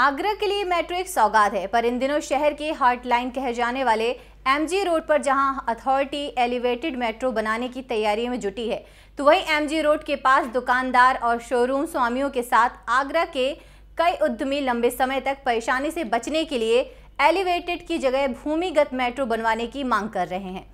आगरा के लिए मेट्रो एक सौगात है, पर इन दिनों शहर के हार्ट लाइन कहे जाने वाले एमजी रोड पर जहां अथॉरिटी एलिवेटेड मेट्रो बनाने की तैयारी में जुटी है, तो वहीं एमजी रोड के पास दुकानदार और शोरूम स्वामियों के साथ आगरा के कई उद्यमी लंबे समय तक परेशानी से बचने के लिए एलिवेटेड की जगह भूमिगत मेट्रो बनवाने की मांग कर रहे हैं।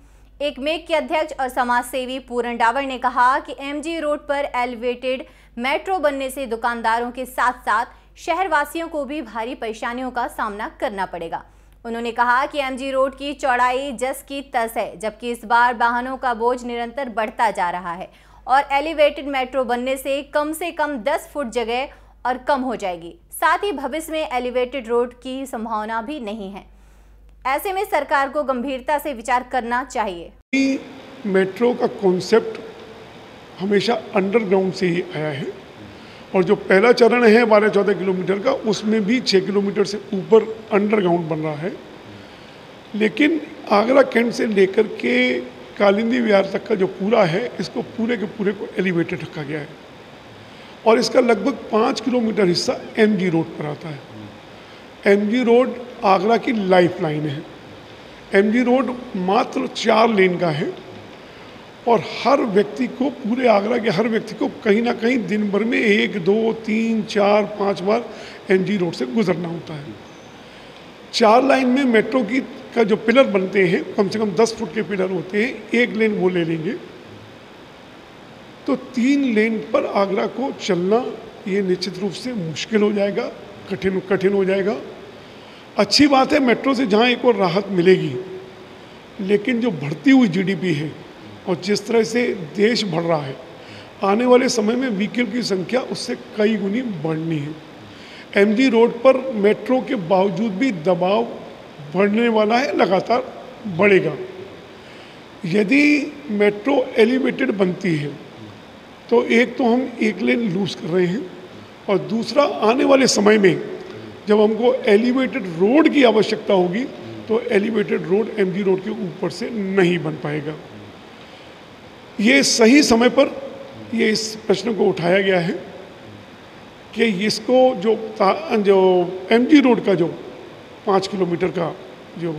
एक मेक के अध्यक्ष और समाज सेवी पूरन डावर ने कहा कि एमजी रोड पर एलिवेटेड मेट्रो बनने से दुकानदारों के साथ साथ शहरवासियों को भी भारी परेशानियों का सामना करना पड़ेगा। उन्होंने कहा कि एमजी रोड की चौड़ाई जस की तस है, जबकि इस बार वाहनों का बोझ निरंतर बढ़ता जा रहा है और एलिवेटेड मेट्रो बनने से कम 10 फुट जगह और कम हो जाएगी। साथ ही भविष्य में एलिवेटेड रोड की संभावना भी नहीं है। ऐसे में सरकार को गंभीरता से विचार करना चाहिए। मेट्रो का कॉन्सेप्ट हमेशा अंडरग्राउंड से ही आया है और जो पहला चरण है 12-14 किलोमीटर का, उसमें भी 6 किलोमीटर से ऊपर अंडरग्राउंड बन रहा है। लेकिन आगरा कैंट से लेकर के कालिंदी विहार तक का जो पूरा है, इसको पूरे के पूरे को एलिवेटेड रखा गया है और इसका लगभग 5 किलोमीटर हिस्सा एमजी रोड पर आता है। एमजी रोड आगरा की लाइफलाइन है। एमजी रोड मात्र 4 लेन का है और हर व्यक्ति को, पूरे आगरा के हर व्यक्ति को कहीं ना कहीं दिन भर में 1, 2, 3, 4, 5 बार एमजी रोड से गुजरना होता है। 4 लाइन में मेट्रो की का जो पिलर बनते हैं, कम से कम 10 फुट के पिलर होते हैं, 1 लेन वो ले लेंगे तो 3 लेन पर आगरा को चलना ये निश्चित रूप से मुश्किल हो जाएगा, कठिन हो जाएगा। अच्छी बात है मेट्रो से जहाँ एक और राहत मिलेगी, लेकिन जो बढ़ती हुई जीडीपी है और जिस तरह से देश बढ़ रहा है, आने वाले समय में व्हीकल की संख्या उससे कई गुनी बढ़नी है। एमजी रोड पर मेट्रो के बावजूद भी दबाव बढ़ने वाला है, लगातार बढ़ेगा। यदि मेट्रो एलिवेटेड बनती है तो एक तो हम 1 लेन लूज कर रहे हैं और दूसरा आने वाले समय में जब हमको एलिवेटेड रोड की आवश्यकता होगी तो एलिवेटेड रोड एमजी रोड के ऊपर से नहीं बन पाएगा। ये सही समय पर ये इस प्रश्न को उठाया गया है कि इसको जो एमजी रोड का जो 5 किलोमीटर का जो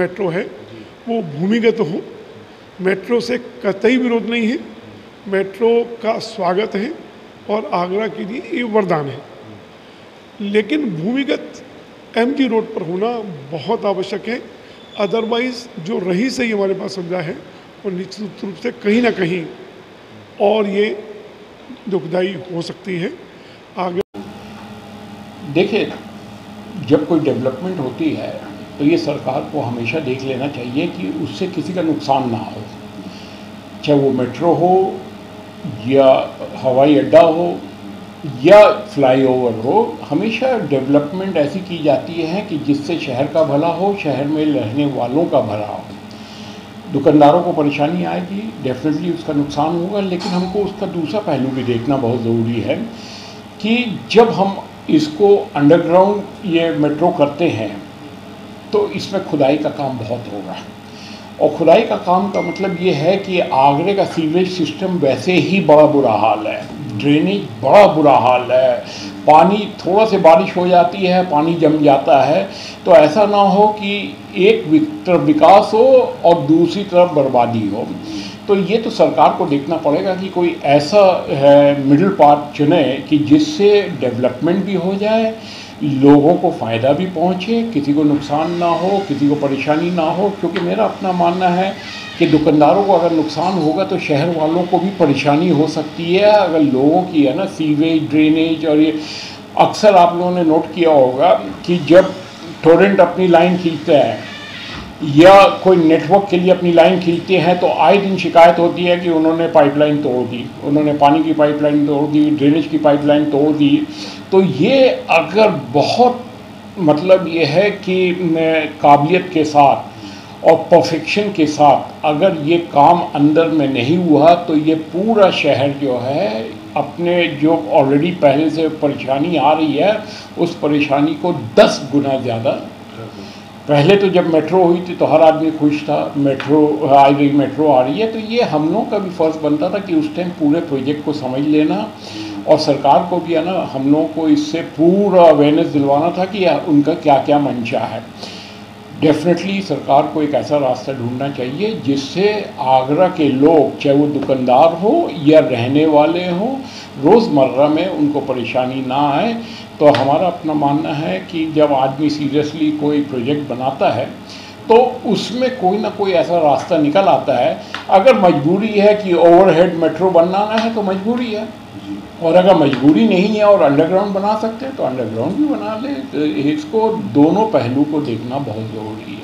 मेट्रो है वो भूमिगत हो। मेट्रो से कतई विरोध नहीं है, मेट्रो का स्वागत है और आगरा के लिए ये वरदान है, लेकिन भूमिगत एमजी रोड पर होना बहुत आवश्यक है। अदरवाइज़ जो रही सही हमारे पास सुविधा है और निश्चित रूप से कहीं ना कहीं और ये दुखदायी हो सकती है। आगे देखिए, जब कोई डेवलपमेंट होती है तो ये सरकार को हमेशा देख लेना चाहिए कि उससे किसी का नुकसान ना हो, चाहे वो मेट्रो हो या हवाई अड्डा हो या फ्लाईओवर हो। हमेशा डेवलपमेंट ऐसी की जाती है कि जिससे शहर का भला हो, शहर में रहने वालों का भला हो। दुकानदारों को परेशानी आएगी, डेफिनेटली उसका नुकसान होगा, लेकिन हमको उसका दूसरा पहलू भी देखना बहुत ज़रूरी है कि जब हम इसको अंडरग्राउंड ये मेट्रो करते हैं तो इसमें खुदाई का काम बहुत होगा और खुदाई का काम का मतलब ये है कि आगरे का सीवेज सिस्टम वैसे ही बड़ा बुरा हाल है, ड्रेनेज बड़ा बुरा हाल है, पानी थोड़ा से बारिश हो जाती है पानी जम जाता है। तो ऐसा ना हो कि एक तरफ विकास हो और दूसरी तरफ बर्बादी हो। तो ये तो सरकार को देखना पड़ेगा कि कोई ऐसा है मिडिल पाथ चुने कि जिससे डेवलपमेंट भी हो जाए, लोगों को फ़ायदा भी पहुँचे, किसी को नुकसान ना हो, किसी को परेशानी ना हो। क्योंकि मेरा अपना मानना है कि दुकानदारों को अगर नुकसान होगा तो शहर वालों को भी परेशानी हो सकती है। अगर लोगों की है ना सीवेज ड्रेनेज, और ये अक्सर आप लोगों ने नोट किया होगा कि जब टोरेंट अपनी लाइन खींचता है या कोई नेटवर्क के लिए अपनी लाइन खींचते हैं तो आए दिन शिकायत होती है कि उन्होंने पाइपलाइन तोड़ दी, उन्होंने पानी की पाइपलाइन तोड़ दी, ड्रेनेज की पाइपलाइन तोड़ दी। तो ये अगर बहुत मतलब ये है कि काबिलियत के साथ और परफेक्शन के साथ अगर ये काम अंदर में नहीं हुआ तो ये पूरा शहर जो है अपने जो ऑलरेडी पहले से परेशानी आ रही है उस परेशानी को 10 गुना ज़्यादा। पहले तो जब मेट्रो हुई थी तो हर आदमी खुश था, मेट्रो आ गई, मेट्रो आ रही है। तो ये हम लोग का भी फर्ज बनता था कि उस टाइम पूरे प्रोजेक्ट को समझ लेना और सरकार को भी है ना हम लोगों को इससे पूरा अवेयरनेस दिलवाना था कि उनका क्या क्या मंशा है। डेफिनेटली सरकार को एक ऐसा रास्ता ढूंढना चाहिए जिससे आगरा के लोग, चाहे वो दुकानदार हो या रहने वाले हो, रोज़मर्रा में उनको परेशानी ना आए। तो हमारा अपना मानना है कि जब आदमी सीरियसली कोई प्रोजेक्ट बनाता है तो उसमें कोई ना कोई ऐसा रास्ता निकल आता है। अगर मजबूरी है कि ओवरहेड मेट्रो बनाना है तो मजबूरी है, और अगर मजबूरी नहीं है और अंडरग्राउंड बना सकते हैं तो अंडरग्राउंड भी बना ले। इसको दोनों पहलू को देखना बहुत ज़रूरी है।